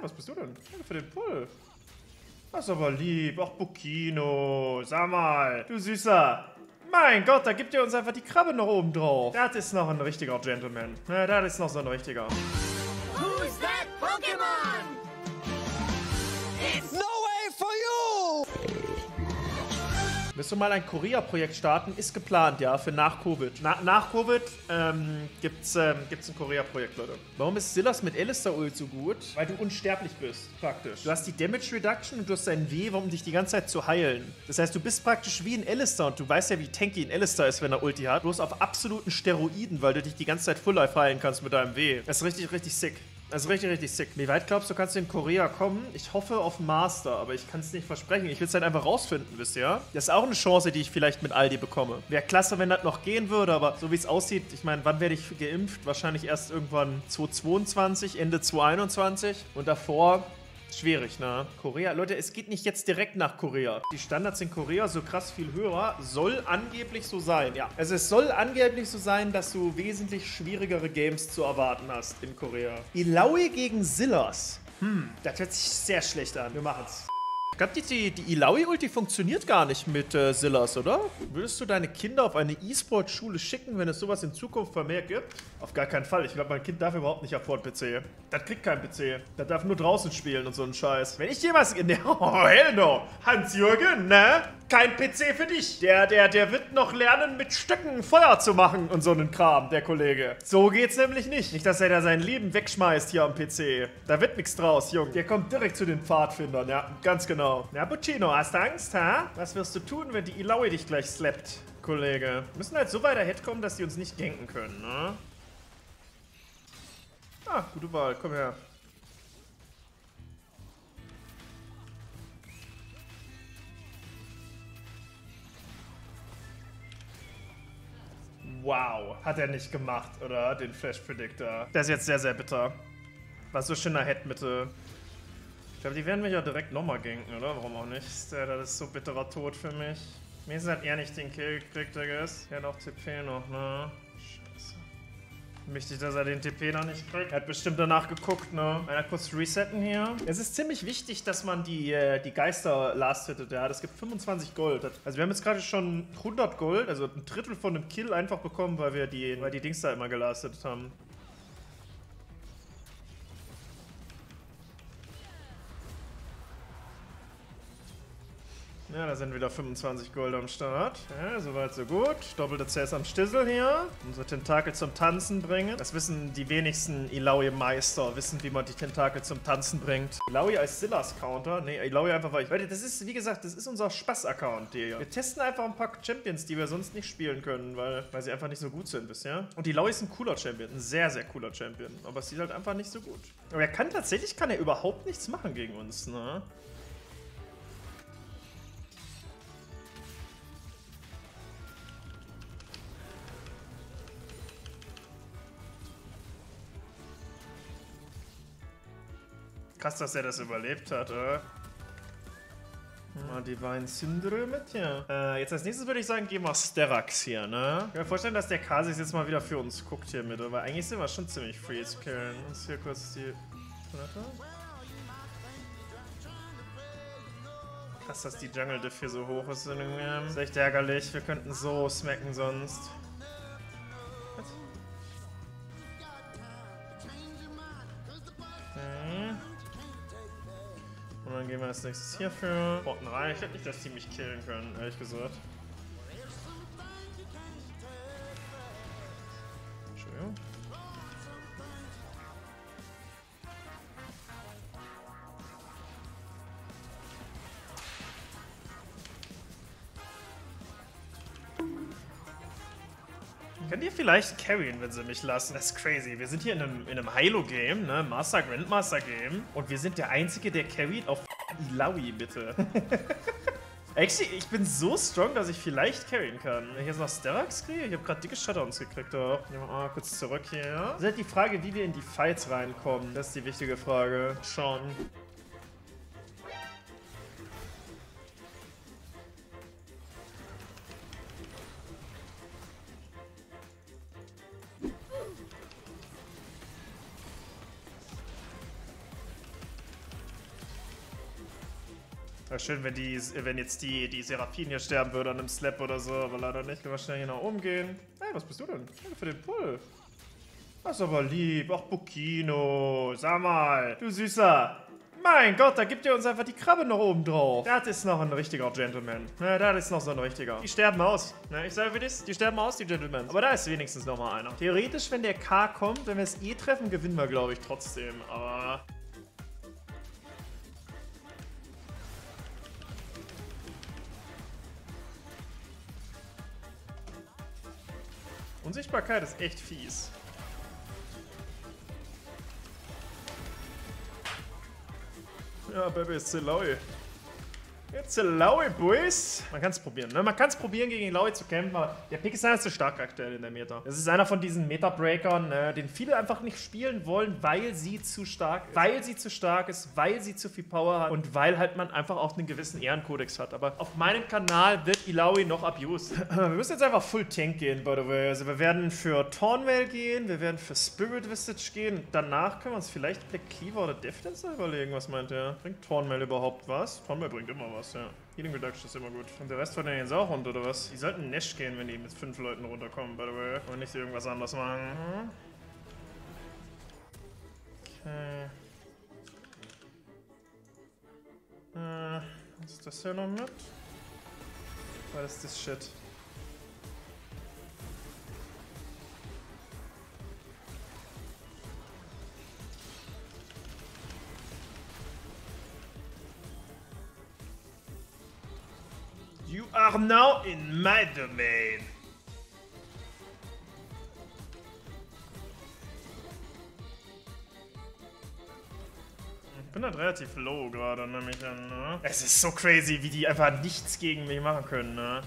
Hey, was bist du denn? Danke für den Pull. Das ist aber lieb. Ach, Bukino. Sag mal, du Süßer. Mein Gott, da gibt ihr uns einfach die Krabbe noch oben drauf. Das ist noch ein richtiger Gentleman. Na, das ist noch so ein richtiger. Who's that Pokémon? It's no way for you! Willst du mal ein Korea-Projekt starten? Ist geplant, ja, für nach Covid. Nach Covid gibt's ein Korea-Projekt, Leute. Warum ist Sylas mit Alistair Ult so gut? Weil du unsterblich bist, praktisch. Du hast die Damage Reduction und du hast einen Weg, um dich die ganze Zeit zu heilen. Das heißt, du bist praktisch wie ein Alistair und du weißt ja, wie tanky ein Alistair ist, wenn er Ulti hat. Bloß auf absoluten Steroiden, weil du dich die ganze Zeit Full-Life heilen kannst mit deinem W. Das ist richtig, richtig sick. Also richtig, richtig sick. Wie weit glaubst du, kannst du in Korea kommen? Ich hoffe auf Master, aber ich kann es nicht versprechen. Ich will es halt einfach rausfinden, wisst ihr? Das ist auch eine Chance, die ich vielleicht mit Aldi bekomme. Wäre klasse, wenn das noch gehen würde, aber so wie es aussieht, ich meine, wann werde ich geimpft? Wahrscheinlich erst irgendwann 2022, Ende 2021 und davor... Schwierig, ne? Korea. Leute, es geht nicht jetzt direkt nach Korea. Die Standards in Korea so krass viel höher. Soll angeblich so sein, ja. Also es soll angeblich so sein, dass du wesentlich schwierigere Games zu erwarten hast in Korea. Illaoi gegen Sylas. Das hört sich sehr schlecht an. Wir machen's. Ich glaube, die Illaoi-Ulti funktioniert gar nicht mit Sylas, oder? Würdest du deine Kinder auf eine E-Sport-Schule schicken, wenn es sowas in Zukunft vermehrt gibt? Auf gar keinen Fall. Ich glaube, mein Kind darf überhaupt nicht auf Ford-PC. Das kriegt kein PC. Das darf nur draußen spielen und so einen Scheiß. Wenn ich jemals... Oh, hell no. Hans-Jürgen, ne? Kein PC für dich. Der wird noch lernen, mit Stöcken Feuer zu machen und so einen Kram, der Kollege. So geht's nämlich nicht. Nicht, dass er da sein Leben wegschmeißt hier am PC. Da wird nichts draus, Junge. Der kommt direkt zu den Pfadfindern, ja, ganz genau. Na, Buccino, hast du Angst, ha? Was wirst du tun, wenn die Illaoi dich gleich slappt, Kollege? Wir müssen halt so weit ahead kommen, dass die uns nicht ganken können, ne? Ah, gute Wahl, komm her. Wow, hat er nicht gemacht, oder? Den Flash Predictor. Der ist jetzt sehr, sehr bitter. War so schöner Headmitte. Ich glaube, die werden mich ja direkt nochmal ganken, oder? Warum auch nicht? Das ist so bitterer Tod für mich. Mir ist halt eher nicht den Kill gekriegt, der Guess. Er hat auch TP noch, ne? Scheiße. Wichtig, dass er den TP noch nicht kriegt. Er hat bestimmt danach geguckt, ne? Einer kurz resetten hier. Es ist ziemlich wichtig, dass man die Geister last hittet, ja. Das gibt 25 Gold. Also wir haben jetzt gerade schon 100 Gold, also ein Drittel von einem Kill einfach bekommen, weil wir die Dings da immer gelast hittet haben. Ja, da sind wieder 25 Gold am Start. Ja, soweit so gut. Doppelte CS am Stissel hier. Unsere Tentakel zum Tanzen bringen. Das wissen die wenigsten Illaoi-Meister, wissen, wie man die Tentakel zum Tanzen bringt. Illaoi als Sylas-Counter. Ne, Illaoi einfach weil ich... Leute, das ist, wie gesagt, das ist unser Spaß-Account hier. Wir testen einfach ein paar Champions, die wir sonst nicht spielen können, weil sie einfach nicht so gut sind bisher. Und Illaoi ist ein cooler Champion. Ein sehr, sehr cooler Champion. Aber es ist halt einfach nicht so gut. Aber er kann tatsächlich, kann er überhaupt nichts machen gegen uns, ne? Krass, dass er das überlebt hat, oder? Mal Divine Sunder mit hier. Jetzt als nächstes würde ich sagen, gehen wir Sterax hier, ne? Ich kann mir vorstellen, dass der Kasis jetzt mal wieder für uns guckt hier mit, weil eigentlich sind wir schon ziemlich free zu killen. Uns hier kurz die... Krass, dass die Jungle-Diff hier so hoch ist. Das ist echt ärgerlich. Wir könnten so smacken sonst. Und dann gehen wir als nächstes hierfür. Fortnite. Ich hätte nicht das Team mich killen können, ehrlich gesagt. Entschuldigung. Könnt ihr vielleicht carryen, wenn sie mich lassen? Das ist crazy. Wir sind hier in einem Halo-Game, ne? Grandmaster-Game. Und wir sind der Einzige, der carryt auf Illaoi, bitte. Actually, ich bin so strong, dass ich vielleicht carryen kann. Wenn ich jetzt noch Sterax kriege? Ich habe gerade dicke Shutdowns gekriegt, doch. Nehmen wir mal kurz zurück hier. Das ist halt die Frage, wie wir in die Fights reinkommen. Das ist die wichtige Frage. Schauen. Wäre schön, wenn, wenn jetzt die Seraphin hier sterben würde an einem Slap oder so, aber leider nicht. Können wir schnell hier noch umgehen. Hey, was bist du denn? Danke für den Pull. Das ist aber lieb. Ach, Bukino. Sag mal, du Süßer. Mein Gott, da gibt ihr uns einfach die Krabbe noch oben drauf. Das ist noch ein richtiger Gentleman. Ja, das ist noch so ein richtiger. Die sterben aus. Ja, ich sage, wie das? Die sterben aus, die Gentlemen. Aber da ist wenigstens noch mal einer. Theoretisch, wenn der K kommt, wenn wir es E treffen, gewinnen wir, glaube ich, trotzdem. Aber... Unsichtbarkeit ist echt fies. Ja, Baby, ist Illaoi. Jetzt Illaoi, Boys. Man kann es probieren, ne? Man kann es probieren, gegen Illaoi zu kämpfen, aber der Pick ist einer zu stark aktuell in der Meta. Das ist einer von diesen Meta-Breakern, ne, den viele einfach nicht spielen wollen, weil sie zu stark ist. Weil sie zu stark ist, weil sie zu viel Power hat und weil halt man einfach auch einen gewissen Ehrenkodex hat. Aber auf meinem Kanal wird Illaoi noch abused. Wir müssen jetzt einfach Full Tank gehen, by the way. Also wir werden für Tornmale gehen, wir werden für Spirit Visage gehen. Danach können wir uns vielleicht Black Cleaver oder Deathdancer überlegen, was meint der? Bringt Tornmale überhaupt was? Tornmale bringt immer was, ja. Healing Reduction ist immer gut. Und der Rest von denen jetzt auch runter, oder was? Die sollten Nash gehen, wenn die mit 5 Leuten runterkommen, by the way. Und nicht irgendwas anderes machen. Okay. Was ist das hier noch mit? Was ist das Shit? You are now in my domain. Ich bin halt relativ low gerade, nehme ich an, ne? Es ist so crazy, wie die einfach nichts gegen mich machen können, ne?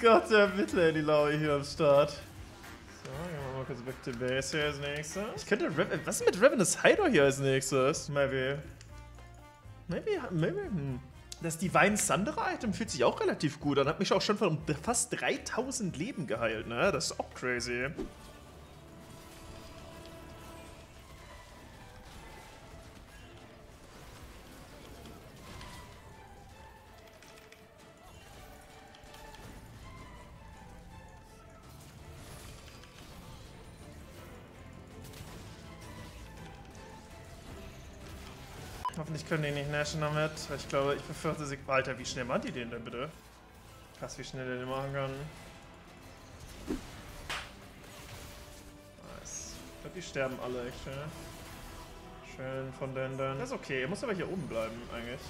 Gott, der Mittler, die Laue hier am Start. So, gehen wir mal kurz back to base hier als nächstes. Ich könnte was ist mit Ravenous Hydra hier als nächstes? Maybe. Das Divine Sunder Item fühlt sich auch relativ gut an. Hat mich auch schon von fast 3000 Leben geheilt, ne? Das ist auch crazy. Hoffentlich können die nicht nashen damit. Ich glaube, ich befürchte sie... Alter, wie schnell macht die den denn bitte? Krass, wie schnell der den machen kann. Nice. Ich glaube, die sterben alle echt schnell. Schön von denen dann. Das ist okay, ihr müsst aber hier oben bleiben eigentlich.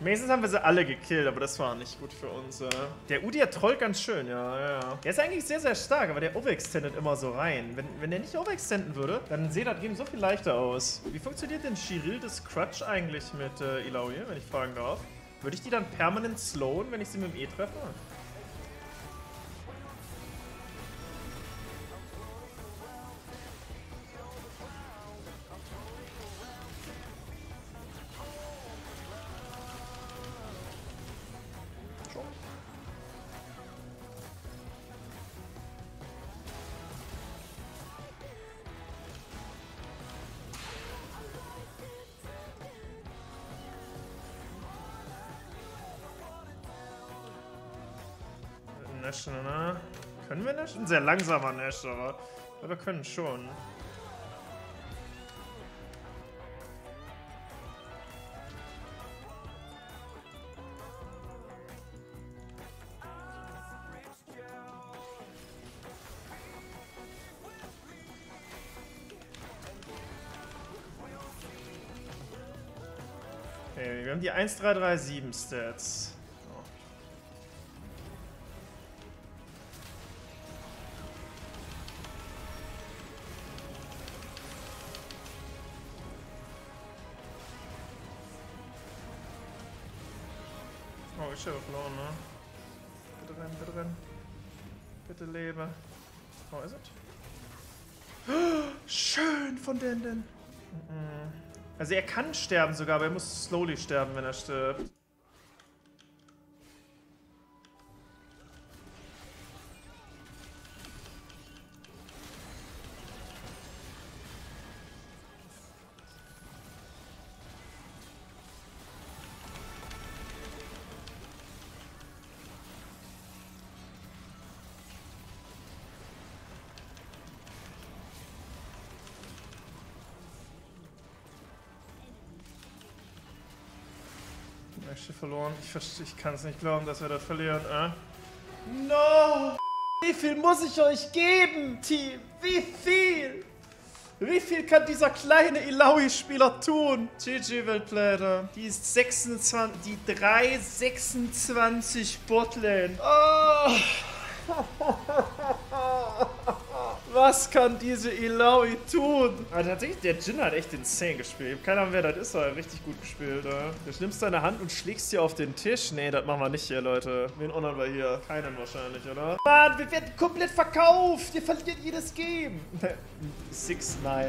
Meistens haben wir sie alle gekillt, aber das war nicht gut für uns. Der Udyr trollt ganz schön, ja. Der ist eigentlich sehr, sehr stark, aber der overextendet immer so rein. Wenn der nicht overextenden würde, dann sähe das Game so viel leichter aus. Wie funktioniert denn Shiril des Crutch eigentlich mit Illaoi, wenn ich fragen darf? Würde ich die dann permanent slowen, wenn ich sie mit dem E treffe? Ne? Können wir Nash? Ein sehr langsamer Nash, aber wir können schon. Okay, wir haben die 1337 Stats. Sheriff Law, ne? Bitte rennen, bitte rennen. Bitte lebe. Oh, ist es? Schön von denen. Also er kann sterben sogar, aber er muss slowly sterben, wenn er stirbt. Verloren. Ich kann es nicht glauben, dass wir da verlieren. No! Wie viel muss ich euch geben, Team? Wie viel? Wie viel kann dieser kleine Illaoi-Spieler tun? GG Weltplayer. Die ist 26, die 326 Botlane. Oh. Was kann diese Illaoi tun? Also tatsächlich, der Jin hat echt insane gespielt. Keine Ahnung, wer das ist, aber richtig gut gespielt. Ja. Du nimmst deine Hand und schlägst sie auf den Tisch. Nee, das machen wir nicht hier, Leute. Wen honern wir hier? Keinen wahrscheinlich, oder? Mann, wir werden komplett verkauft. Ihr verliert jedes Game. 6-9.